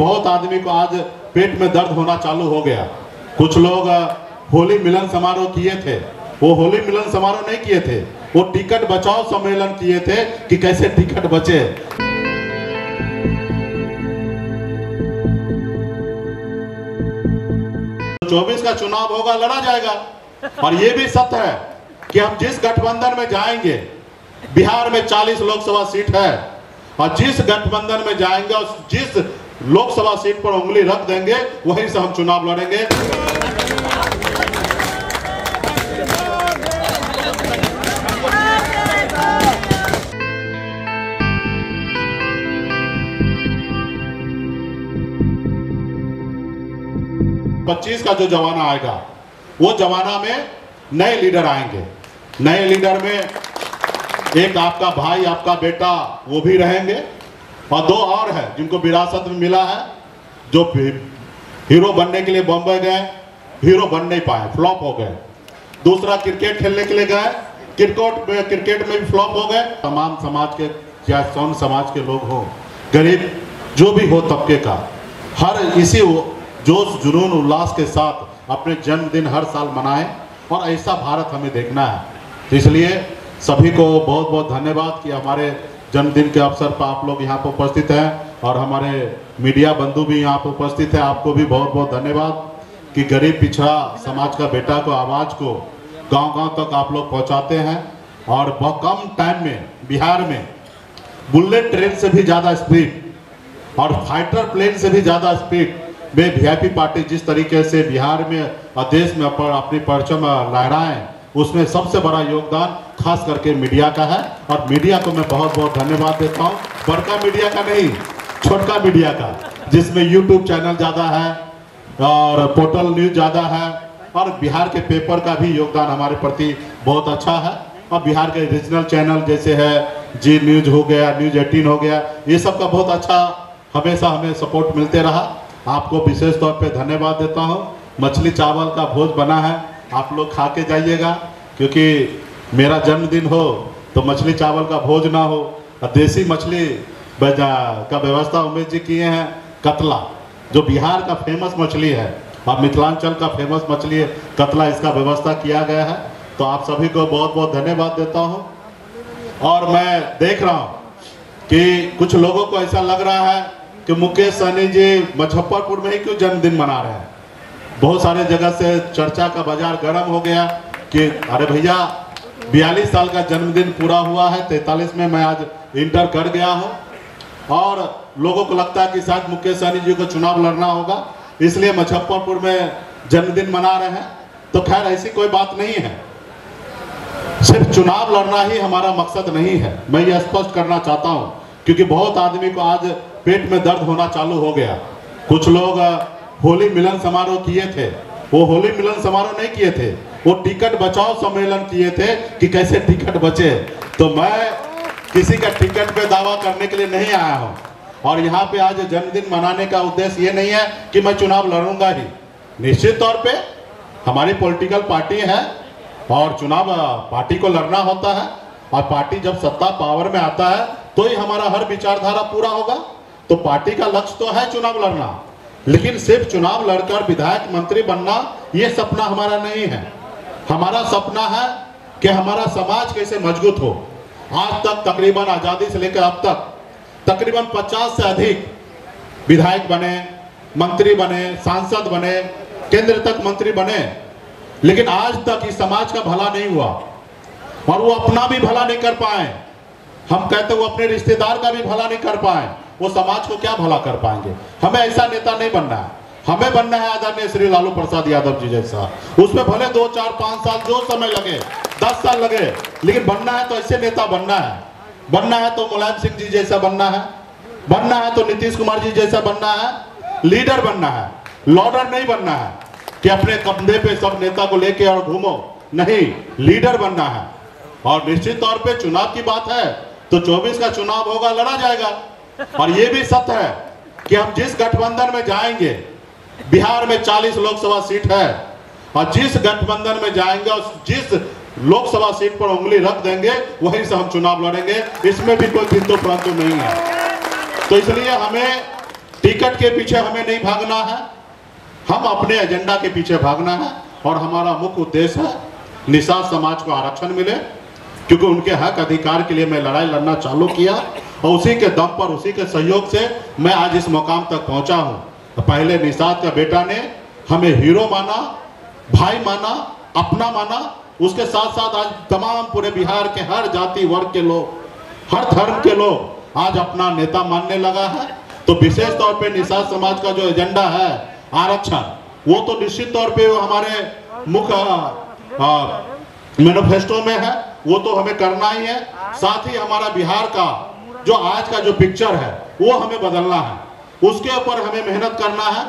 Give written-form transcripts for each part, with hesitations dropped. बहुत आदमी को आज पेट में दर्द होना चालू हो गया। कुछ लोग होली मिलन समारोह किए थे, वो होली मिलन समारोह नहीं किए थे, वो टिकट बचाओ सम्मेलन किए थे कि कैसे टिकट बचे। तो 24 का चुनाव होगा, लड़ा जाएगा। और ये भी सत्य है कि हम जिस गठबंधन में जाएंगे, बिहार में 40 लोकसभा सीट है, और जिस गठबंधन में जाएंगे और जिस लोकसभा सीट पर उंगली रख देंगे वहीं से हम चुनाव लड़ेंगे। पच्चीस का जो जमाना आएगा, वो जमाना में नए लीडर आएंगे। नए लीडर में एक आपका भाई, आपका बेटा, वो भी रहेंगे, और दो और हैं जिनको विरासत में मिला है, जो हीरो बनने के लिए बम्बई गए, हीरो बन नहीं पाए, फ्लॉप हो गए। दूसरा क्रिकेट खेलने के लिए गए, क्रिकेट में भी फ्लॉप हो गए। तमाम समाज के, या कौन समाज के लोग हो, गरीब, जो भी हो तबके का, हर इसी जोश जुनून उल्लास के साथ अपने जन्मदिन हर साल मनाएं, और ऐसा भारत हमें देखना है। इसलिए सभी को बहुत बहुत धन्यवाद कि हमारे जन्मदिन के अवसर पर आप लोग यहाँ पर उपस्थित हैं, और हमारे मीडिया बंधु भी यहाँ पर उपस्थित हैं। आपको भी बहुत बहुत धन्यवाद कि गरीब पिछड़ा समाज का बेटा को, आवाज़ को गांव-गांव तक आप लोग पहुँचाते हैं, और बहुत कम टाइम में बिहार में बुलेट ट्रेन से भी ज़्यादा स्पीड और फाइटर प्लेन से भी ज़्यादा स्पीड में VIP पार्टी जिस तरीके से बिहार में और देश में अपनी परचम लहराएँ, उसमें सबसे बड़ा योगदान खास करके मीडिया का है। और मीडिया को मैं बहुत बहुत धन्यवाद देता हूँ, बड़का मीडिया का नहीं, छोटका मीडिया का, जिसमें YouTube चैनल ज़्यादा है और पोर्टल न्यूज़ ज़्यादा है, और बिहार के पेपर का भी योगदान हमारे प्रति बहुत अच्छा है। और बिहार के रीजनल चैनल जैसे है Zee News हो गया, News18 हो गया, ये सब का बहुत अच्छा हमेशा हमें सपोर्ट मिलते रहा। आपको विशेष तौर पर धन्यवाद देता हूँ। मछली चावल का भोज बना है, आप लोग खा के जाइएगा, क्योंकि मेरा जन्मदिन हो तो मछली चावल का भोज ना हो। देसी मछली का व्यवस्था उमेश जी किए हैं, कतला, जो बिहार का फेमस मछली है और मिथिलांचल का फेमस मछली है कतला, इसका व्यवस्था किया गया है। तो आप सभी को बहुत बहुत धन्यवाद देता हूँ। और मैं देख रहा हूँ कि कुछ लोगों को ऐसा लग रहा है कि मुकेश सहनी जी मुजफ्फरपुर में ही क्यों जन्मदिन मना रहे हैं। बहुत सारे जगह से चर्चा का बाजार गर्म हो गया कि अरे भैया, 42 साल का जन्मदिन पूरा हुआ है, 43 में मैं आज इंटर कर गया हूँ, और लोगों को लगता है कि शायद मुकेश सहनी जी को चुनाव लड़ना होगा, इसलिए मुजफ्फरपुर में जन्मदिन मना रहे हैं। तो खैर, ऐसी कोई बात नहीं है। सिर्फ चुनाव लड़ना ही हमारा मकसद नहीं है, मैं ये स्पष्ट करना चाहता हूँ, क्योंकि बहुत आदमी को आज पेट में दर्द होना चालू हो गया। कुछ लोग होली मिलन समारोह किए थे, वो होली मिलन समारोह नहीं किए थे, वो टिकट बचाओ सम्मेलन किए थे कि कैसे टिकट बचे। तो मैं किसी का टिकट पे दावा करने के लिए नहीं आया हूँ, और यहाँ पे आज जन्मदिन मनाने का उद्देश्य ये नहीं है कि मैं चुनाव लड़ूंगा ही। निश्चित तौर पे हमारी पॉलिटिकल पार्टी है, और चुनाव पार्टी को लड़ना होता है, और पार्टी जब सत्ता पावर में आता है तो ही हमारा हर विचारधारा पूरा होगा। तो पार्टी का लक्ष्य तो है चुनाव लड़ना, लेकिन सिर्फ चुनाव लड़कर विधायक मंत्री बनना ये सपना हमारा नहीं है। हमारा सपना है कि हमारा समाज कैसे मजबूत हो। आज तक तकरीबन आज़ादी से लेकर अब तक तकरीबन 50 से अधिक विधायक बने, मंत्री बने, सांसद बने, केंद्र तक मंत्री बने, लेकिन आज तक इस समाज का भला नहीं हुआ, और वो अपना भी भला नहीं कर पाए। हम कहते वो अपने रिश्तेदार का भी भला नहीं कर पाए, वो समाज को क्या भला कर पाएंगे। हमें ऐसा नेता नहीं बनना है, हमें बनना है आदरणीय श्री लालू प्रसाद यादव जी जैसा। उसमें भले 2, 4, 5 साल जो समय लगे, 10 साल लगे, लेकिन बनना है तो ऐसे नेता बनना है। बनना है तो मुलायम सिंह जी जैसा बनना है, बनना है तो नीतीश कुमार जी जैसा बनना है। लीडर बनना है, लॉडर नहीं बनना है कि अपने कंधे पे सब नेता को लेके और घूमो, नहीं, लीडर बनना है। और निश्चित तौर पर चुनाव की बात है तो 24 का चुनाव होगा, लड़ा जाएगा। और ये भी सत्य है कि हम जिस गठबंधन में जाएंगे, बिहार में 40 लोकसभा सीट है, और जिस गठबंधन में जाएंगे और जिस लोकसभा सीट पर उंगली रख देंगे वहीं से हम चुनाव लड़ेंगे। इसमें भी कोई किंतु परंतु नहीं है। तो इसलिए हमें टिकट के पीछे हमें नहीं भागना है, हम अपने एजेंडा के पीछे भागना है और हमारा मुख्य उद्देश्य है निषाद समाज को आरक्षण मिले, क्योंकि उनके हक अधिकार के लिए मैं लड़ाई लड़ना चालू किया और उसी के दम पर, उसी के सहयोग से मैं आज इस मुकाम तक पहुंचा हूं। पहले निषाद का बेटा ने हमें हीरो माना, भाई माना, अपना माना, उसके साथ साथ आज तमाम पूरे बिहार के हर जाति वर्ग के लोग, हर धर्म के लोग आज अपना नेता मानने लगा है। तो विशेष तौर पे निषाद समाज का जो एजेंडा है आरक्षण, वो तो निश्चित तौर पे हमारे मुख्य मैनिफेस्टो में है, वो तो हमें करना ही है। साथ ही हमारा बिहार का जो आज का जो पिक्चर है वो हमें बदलना है, उसके ऊपर हमें मेहनत करना है।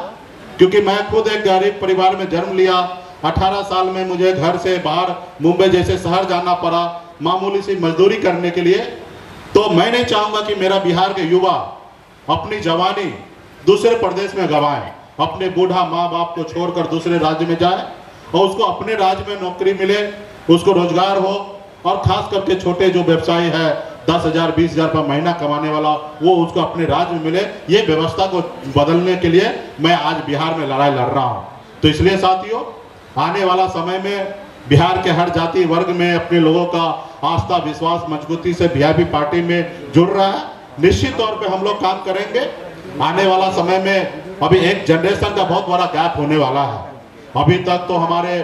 क्योंकि मैं खुद एक गरीब परिवार में जन्म लिया, 18 साल में मुझे घर से बाहर मुंबई जैसे शहर जाना पड़ा मामूली सी मजदूरी करने के लिए। तो मैं नहीं चाहूंगा कि मेरा बिहार के युवा अपनी जवानी दूसरे प्रदेश में गवाएं, अपने बूढ़ा माँ बाप को छोड़कर दूसरे राज्य में जाए और उसको अपने राज्य में नौकरी मिले, उसको रोजगार हो। और खास करके छोटे जो व्यवसायी है 10,000 20,000 पर महीना कमाने वाला, वो उसको अपने राज्य में मिले। ये व्यवस्था को बदलने के लिए मैं आज बिहार में लड़ाई लड़ रहा हूँ। तो इसलिए साथियों, आने वाला समय में बिहार के हर जाति वर्ग में अपने लोगों का आस्था विश्वास मजबूती से वीआईपी पार्टी में जुड़ रहा है। निश्चित तौर पे हम लोग काम करेंगे। आने वाला समय में अभी एक जनरेशन का बहुत बड़ा गैप होने वाला है। अभी तक तो हमारे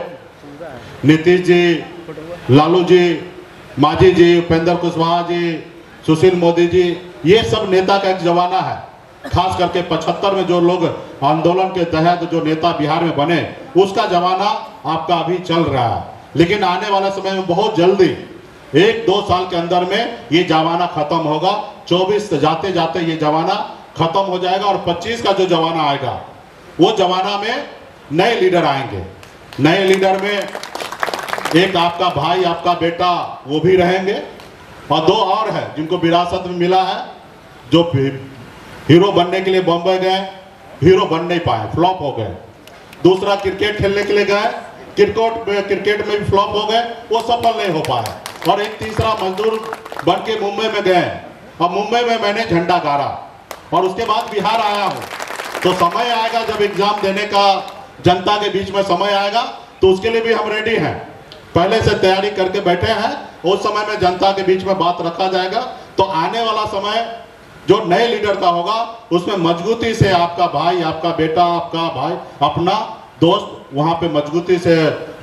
नीतीश जी, लालू जी, माझी जी, उपेंद्र कुशवाहा जी, सुशील मोदी जी, ये सब नेता का एक जमाना है। खास करके 75 में जो लोग आंदोलन के तहत जो नेता बिहार में बने, उसका जमाना आपका अभी चल रहा है। लेकिन आने वाला समय में बहुत जल्दी 1-2 साल के अंदर में ये जमाना खत्म होगा। 24 जाते जाते ये जमाना खत्म हो जाएगा और 25 का जो जमाना आएगा, वो जमाना में नए लीडर आएंगे। नए लीडर में एक आपका भाई, आपका बेटा, वो भी रहेंगे और 2 और हैं जिनको विरासत में मिला है, जो हीरो बनने के लिए बॉम्बे गए, हीरो बन नहीं पाए, फ्लॉप हो गए। दूसरा क्रिकेट खेलने के लिए गए, क्रिकेट में भी फ्लॉप हो गए, वो सफल नहीं हो पाए। और एक तीसरा मजदूर बन के मुंबई में गए और मुंबई में मैंने झंडा गाड़ा और उसके बाद बिहार आया हूँ। तो समय आएगा जब एग्जाम देने का जनता के बीच में समय आएगा, तो उसके लिए भी हम रेडी हैं, पहले से तैयारी करके बैठे हैं। उस समय में जनता के बीच में बात रखा जाएगा। तो आने वाला समय जो नए लीडर का होगा, उसमें मजबूती से आपका भाई, आपका बेटा, आपका भाई, अपना दोस्त, वहाँ पे मजबूती से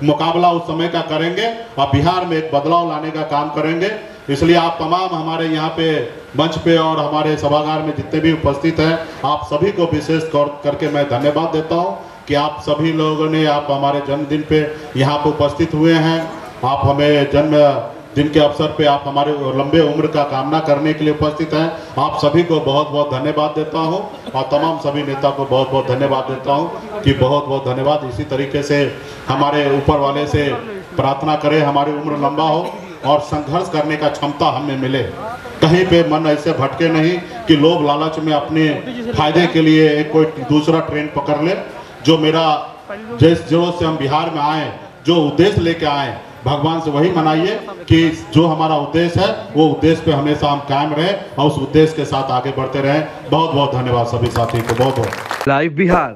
मुकाबला उस समय का करेंगे और बिहार में एक बदलाव लाने का काम करेंगे। इसलिए आप तमाम हमारे यहाँ पे मंच पे और हमारे सभागार में जितने भी उपस्थित हैं, आप सभी को विशेष तौर करके मैं धन्यवाद देता हूँ कि आप सभी लोगों ने, आप हमारे जन्मदिन पे यहाँ पे उपस्थित हुए हैं। आप हमें जन्मदिन के अवसर पे आप हमारे लंबे उम्र का कामना करने के लिए उपस्थित हैं। आप सभी को बहुत बहुत धन्यवाद देता हूँ और तमाम सभी नेता को बहुत बहुत धन्यवाद देता हूँ कि बहुत बहुत धन्यवाद। इसी तरीके से हमारे ऊपर वाले से प्रार्थना करें हमारी उम्र लंबा हो और संघर्ष करने का क्षमता हमें मिले। कहीं पे मन ऐसे भटके नहीं कि लोग लालच में अपने फायदे के लिए कोई दूसरा ट्रेन पकड़ ले। जो मेरा जिस जोश से हम बिहार में आए, जो उद्देश्य लेके आए, भगवान से वही मनाइए कि जो हमारा उद्देश्य है वो उद्देश्य पे हमेशा हम कायम रहे और उस उद्देश्य के साथ आगे बढ़ते रहे। बहुत बहुत धन्यवाद सभी साथी को, बहुत बहुत। लाइव बिहार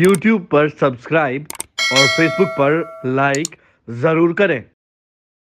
YouTube पर सब्सक्राइब और Facebook पर लाइक जरूर करें।